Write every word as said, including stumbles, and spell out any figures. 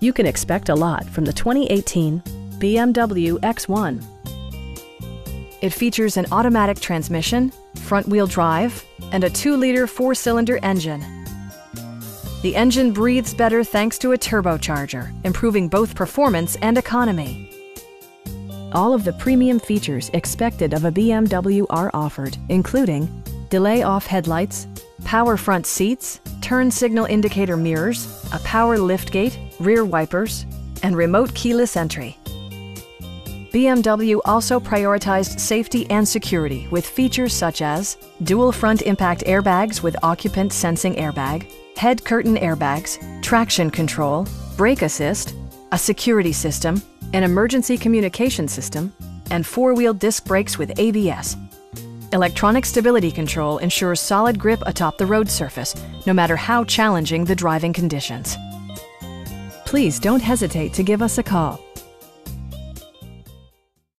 You can expect a lot from the twenty eighteen B M W X one. It features an automatic transmission, front-wheel drive, and a two liter four cylinder engine. The engine breathes better thanks to a turbocharger, improving both performance and economy. All of the premium features expected of a B M W are offered, including delay-off headlights, power front seats, turn signal indicator mirrors, a power liftgate, rear wipers, and remote keyless entry. B M W also prioritized safety and security with features such as dual front impact airbags with occupant sensing airbag, head curtain airbags, traction control, brake assist, a security system, an emergency communication system, and four-wheel disc brakes with A B S. Electronic stability control ensures solid grip atop the road surface, no matter how challenging the driving conditions. Please don't hesitate to give us a call.